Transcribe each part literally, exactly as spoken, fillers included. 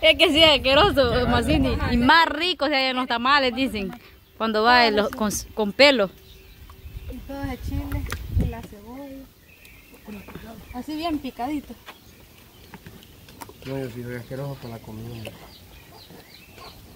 Es que sí, es asqueroso, Masini. Y más rico se hallan los tamales, dicen. Cuando va el, con, con pelo. Y todo el chile, y la cebolla. Así bien picadito. No, yo sí soy asqueroso con la comida.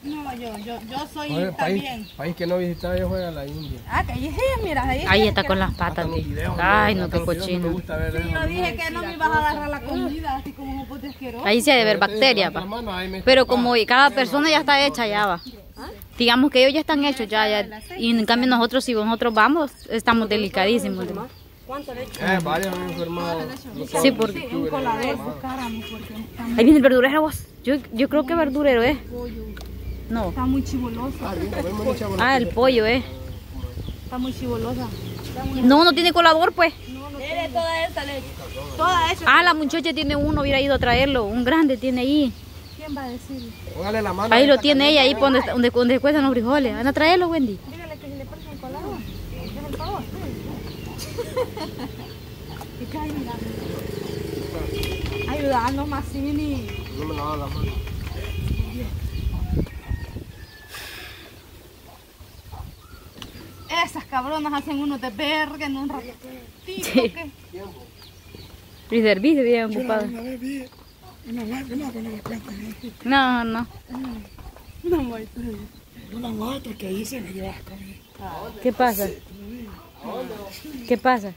No, yo, yo, yo soy Oye, también. País, país que no visitaba yo fue a la India. Ah, que ahí sí, mira, ahí. Ahí está con las patas, tío. Videos, ay, no te cochino. No sí, yo dije que no me ibas a agarrar la comida, así como un pote asqueroso. Ahí sí ha de haber bacterias, pa. Mano, pero como cada persona ya está hecha, ya va. ¿Ah? Digamos que ellos ya están hechos, ya, ya. Y en cambio nosotros, si nosotros vamos, estamos delicadísimos. ¿Cuánto le echan? Eh, varios han enfermado. Sí, porque... Sí, un coladero, caramba, porque están... Ahí viene el verdurero, vos. Yo, yo creo que verdurero es. Eh. No. Está muy chibolosa. Ah, ah, el pollo, eh. Está muy chibolosa. No, no tiene colador, pues. No, no tiene toda esa leche. Toda esa. Ah, la muchacha tiene uno, hubiera ido a traerlo. Un grande tiene ahí. ¿Quién va a decirle? Póngale la mano. Ahí lo tiene ella, ahí donde, donde, donde cuestan los frijoles. Van a traerlo, Wendy. Dígale que si le pones un colador. Déjame el favor. Ayudarnos, Masini. Yo me lavo la mano. Esas cabronas hacen uno de verga en un ratito. Sí. Y servicio bien ocupado. Una vez vi una marca, no, que no me cuentan. No, no. Una muestra. Una muestra que ahí se me lleva a comer. ¿Qué pasa? ¿Qué pasa?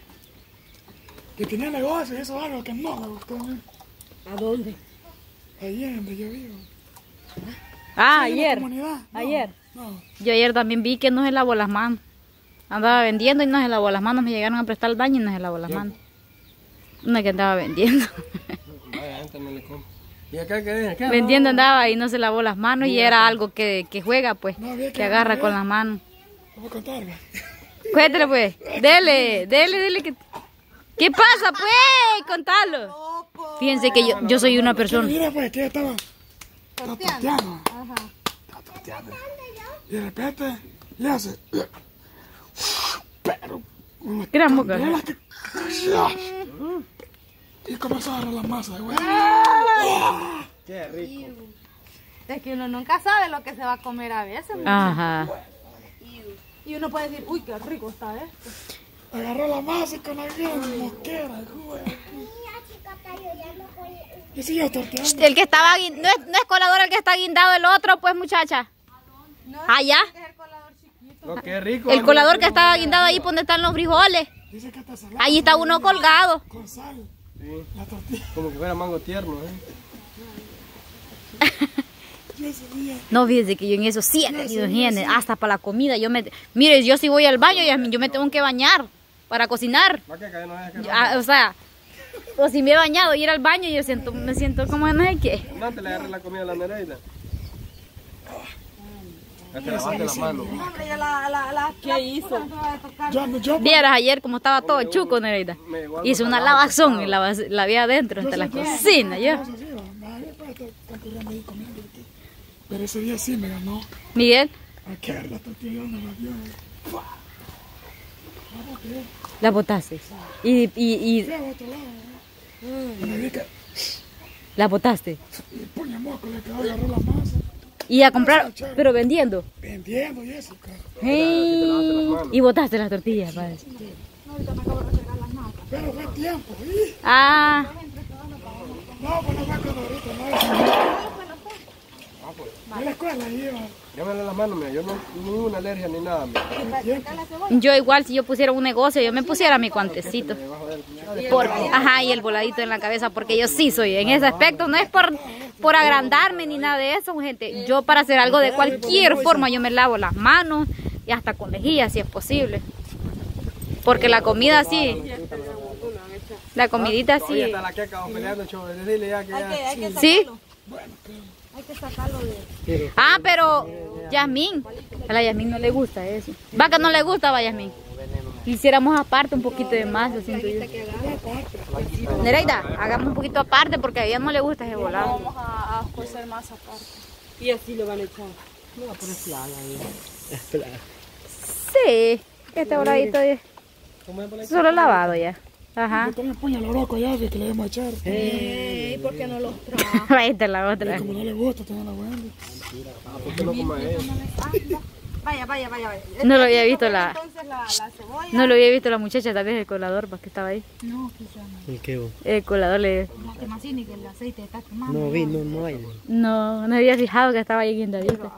Que tenía negocios y eso es algo que no me gustó. ¿A dónde? Ayer, donde yo vivo. Ah, ayer. No, ayer. No. Yo ayer también vi que no se lavó las manos. Andaba vendiendo y no se lavó las manos. Me llegaron a prestar el baño y no se lavó las manos. Una que andaba vendiendo. Vaya, gente no le compra. ¿Y acá qué dice? Vendiendo andaba y no se lavó las manos y era algo que, que juega, pues. No, que, que agarra con las manos. ¿Cómo contarme? Cuéntale, pues. Dele, dele, dele. Que... ¿Qué pasa, pues? Contalo. Fíjense que yo, yo soy una persona. Mira, pues, que estaba tapoteando. Y de repente le hace. Pero. Mira, moca. Y comenzó a agarrar la masa, güey. Qué rico. Es que uno nunca sabe lo que se va a comer a veces. Ajá. Y uno puede decir, uy, qué rico está esto. Agarró la masa y con la guerra mosquera, güey. Yo sigo torteando. El que estaba guindado, no es, no es colador el que está guindado, el otro, pues, muchacha. No, allá. Es el colador chiquito. No, qué rico. El colador que estaba guindado ahí, por donde están los frijoles. Dice que está salado. Ahí está uno colgado. Con sal. Sí. La tortilla. Como que fuera mango tierno, ¿eh? No, fíjense que yo en eso sí he tenido higiene, hasta para la comida. Yo me, mire, yo si voy al baño, yo me tengo que bañar para cocinar. O sea, o si me he bañado y ir al baño, yo siento, me siento como no sé qué. No te le agarras la comida a la Nereida. ¿Qué hizo? Vieras ayer como estaba todo chuco, Nereida. Hizo una lavazón y la, la vi adentro, hasta la cocina. Yo. Pero ese día sí me ganó. Miguel. Aquí la tortilla no la dio. La botaste. Y, y, y... La botaste. Y el puño moco le quedó, agarró la masa. Y a comprar, pero vendiendo. Vendiendo y eso, cara. Hey. Y botaste las tortillas, padre. No, ahorita me acabo de recargar las manos. Pero fue tiempo, ¿sí? Ah. No, pues no fue cuando ahorita, no. Ah, pues. Vale. La escuela, llévale la mano, mía. Yo no tengo una alergia ni nada. Yo igual, si yo pusiera un negocio, yo me pusiera mi guantecito. Ajá, y el voladito en la cabeza, porque yo sí soy. En ese aspecto, no es por, por agrandarme ni nada de eso, gente. Yo para hacer algo de cualquier forma, yo me lavo las manos y hasta con lejía, si es posible. Porque la comida sí... La comidita sí... Sí. Hay que sacarlo de... Ah, pero Yasmín, a la Yasmín no le gusta eso. Va que no le gusta, va Yasmín. Hiciéramos aparte un poquito de masa, siento yo. Nereida, hagamos un poquito aparte porque a ella no le gusta ese volado. Vamos a cocer más aparte. Y así lo van a echar. No va a poner plana ahí. Sí, este voladito ya. Solo lavado ya. Ajá. Yo como España lo loco ya, que le vamos a echar. Ey, ¿por qué no los trajo? Ahí está la otra. Como no le gusta, te van a guardar. Ah, ¿por qué no comas eso? Vaya, vaya, vaya, vaya. No lo había visto la... Entonces la, la cebolla. No lo había visto la muchacha, tal vez el colador, ¿para que estaba ahí? No, quizás no. ¿El qué vos? El colador le... La temacini, que el aceite está quemando. No vi, no, no hay. No, no había fijado que estaba ahí guinda abierta.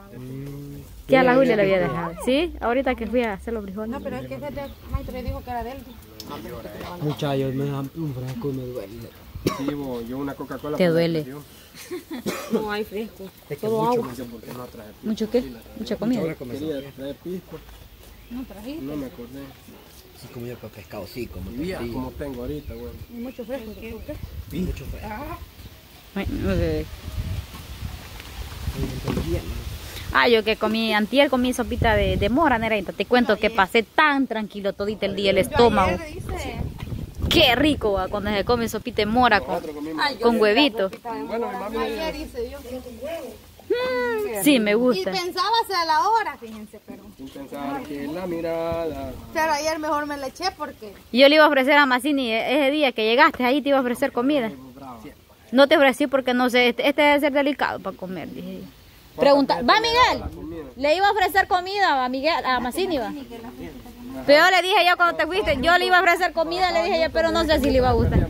Que a la Julia le había dejado. ¿Sí? Ahorita que fui a hacer los frijoles. No, pero es que este maestro dijo que era de él. Muchachos, me dan un fresco y me duele. Sí, vos, yo una Coca-Cola. Te duele. No hay fresco. Es que todo mucho, agua. Mucho, no trae ¿Mucho qué? Mucha comida. Quería traer pisco. No trajiste. No me acordé. Sí, como yo para pescado, sí, como tengo. Como tengo ahorita, güey. Mucho fresco. ¿Qué? ¿Qué? Mucho fresco. Ah. Bueno, okay. Ah, yo que comí, antier comí sopita de, de mora, Nereida. Te cuento no, que pasé tan tranquilo todito el día el estómago. Qué rico, ¿va? Cuando se come sopita de mora con, Ay, con huevito. Bueno, ayer hice yo con huevo. Mm, sí, sí, me gusta. Y pensaba hacia la hora, fíjense, pero... Sin pensar que la mirada... Pero ayer mejor me la eché porque... Yo le iba a ofrecer a Mazzini ese día que llegaste, ahí te iba a ofrecer comida. No te ofrecí porque no sé, este, este debe ser delicado para comer, dije yo. Pregunta, va Miguel, le iba a ofrecer comida a Miguel, a Mazzini, va. Pero yo le dije yo cuando te fuiste, yo le iba a ofrecer comida, le dije yo, pero no sé si le iba a gustar.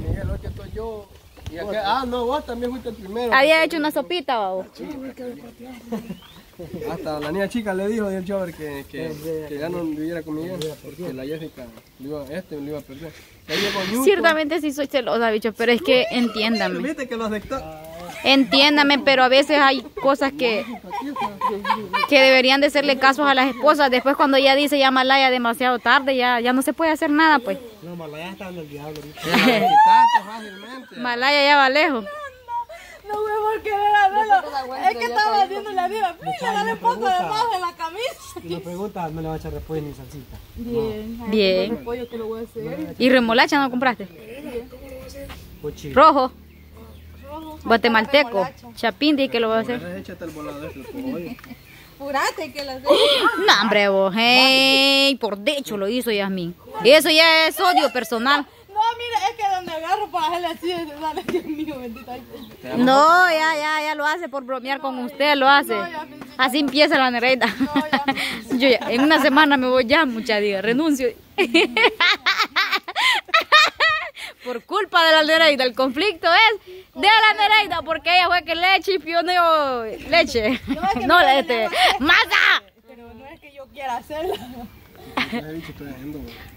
Ah, no, vos también fuiste el primero. Había hecho una sopita, va vos. Hasta la niña chica le dijo a Dios Jover que, que, que ya no viviera conmigo porque la Jessica este lo iba a perder. Ciertamente sí soy celosa, bicho, pero es que entiéndame. Viste que lo aceptó. Entiéndame, pero a veces hay cosas que, que deberían de hacerle caso a las esposas. Después cuando ella dice ya malaya demasiado tarde, ya, ya no se puede hacer nada pues. No, malaya está en el diablo. Malaya ya va lejos. No me voy a querer hacerlo. Es que estaba haciendo la diva. Mira, dale poco debajo de la camisa. Si me preguntas, no le vas a echar repollo ni salsita. Bien, bien. Repollo que lo voy a hacer. ¿Y remolacha no compraste? Rojo. Guatemalteco, chapín, di que lo voy a hacer. Jurate que lo haces. No, hombre, vos, hey, por dicho lo hizo Yasmín. Eso ya es odio personal. No, mira, es que donde agarro para hacerle así, sale que es mío, bendita. No, ya, ya, ya lo hace por bromear con usted, lo hace. Así empieza la Nereida. Yo ya, en una semana me voy ya, mucha diga, renuncio. Por culpa de la Nereida, el conflicto es de la Nereida, porque ella fue que leche y pioneo leche. No, es que no, no este, no, ¡masa! Pero no es que yo quiera hacerlo.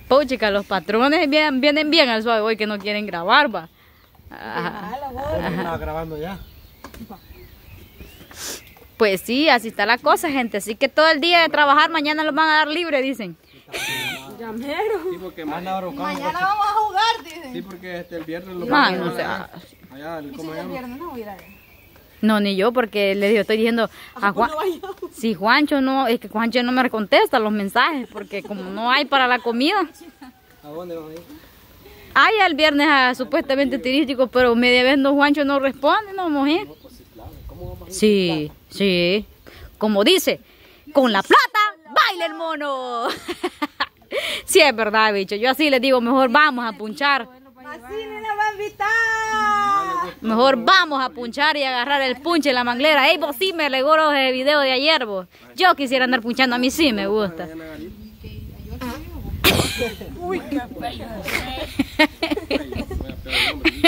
Puchica, los patrones vienen, vienen bien al suave hoy que no quieren grabar, va. Estaba grabando ya. Pues sí, así está la cosa, gente. Así que todo el día de trabajar, mañana los van a dar libre, dicen. Llamero. Sí, porque mañana vamos a jugar, dicen. Sí, porque este, el viernes lo vamos a jugar. Allá, el viernes no voy a ir allá. No, ni yo, porque le digo, estoy diciendo a Juan. Si Juancho no, es que Juancho no me contesta los mensajes, porque como no hay para la comida. ¿A dónde vamos a ir? Ah, ya el viernes a, supuestamente turístico, pero media vez no, Juancho no responde, no, mujer. Sí, sí. Como dice, con la plata baila el mono. Sí, es verdad, bicho. Yo así les digo, mejor vamos a punchar. Así me la va a invitar. Mejor vamos a punchar y agarrar el punche en la manglera. Ey, vos sí me legó el video de ayer, vos. Yo quisiera andar punchando, a mí sí me gusta. Uy, qué feo.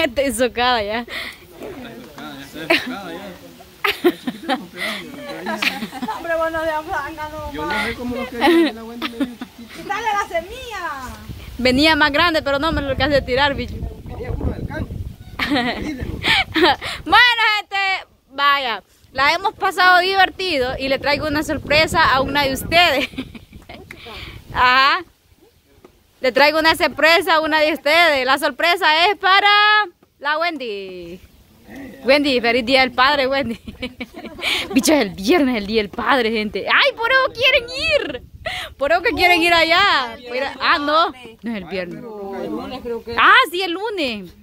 Estoy socada ya. Estoy socada ya. Hombre, bueno, de afranga, no. Yo no sé cómo lo que la Wendy me dio. ¡Quítale la semilla! Venía más grande, pero no me lo alcancé a tirar, bicho. Venía uno del can. Bueno, gente, vaya, la hemos pasado divertido y le traigo una sorpresa a una de ustedes. Ajá. Le traigo una sorpresa a una de ustedes. La sorpresa es para la Wendy. Wendy, feliz día del padre, Wendy. Bicho, es el viernes el día del padre, gente. ¡Ay, por eso quieren ir! Por eso que quieren ir allá. Ah, no, no es el viernes. Ah, sí, el lunes.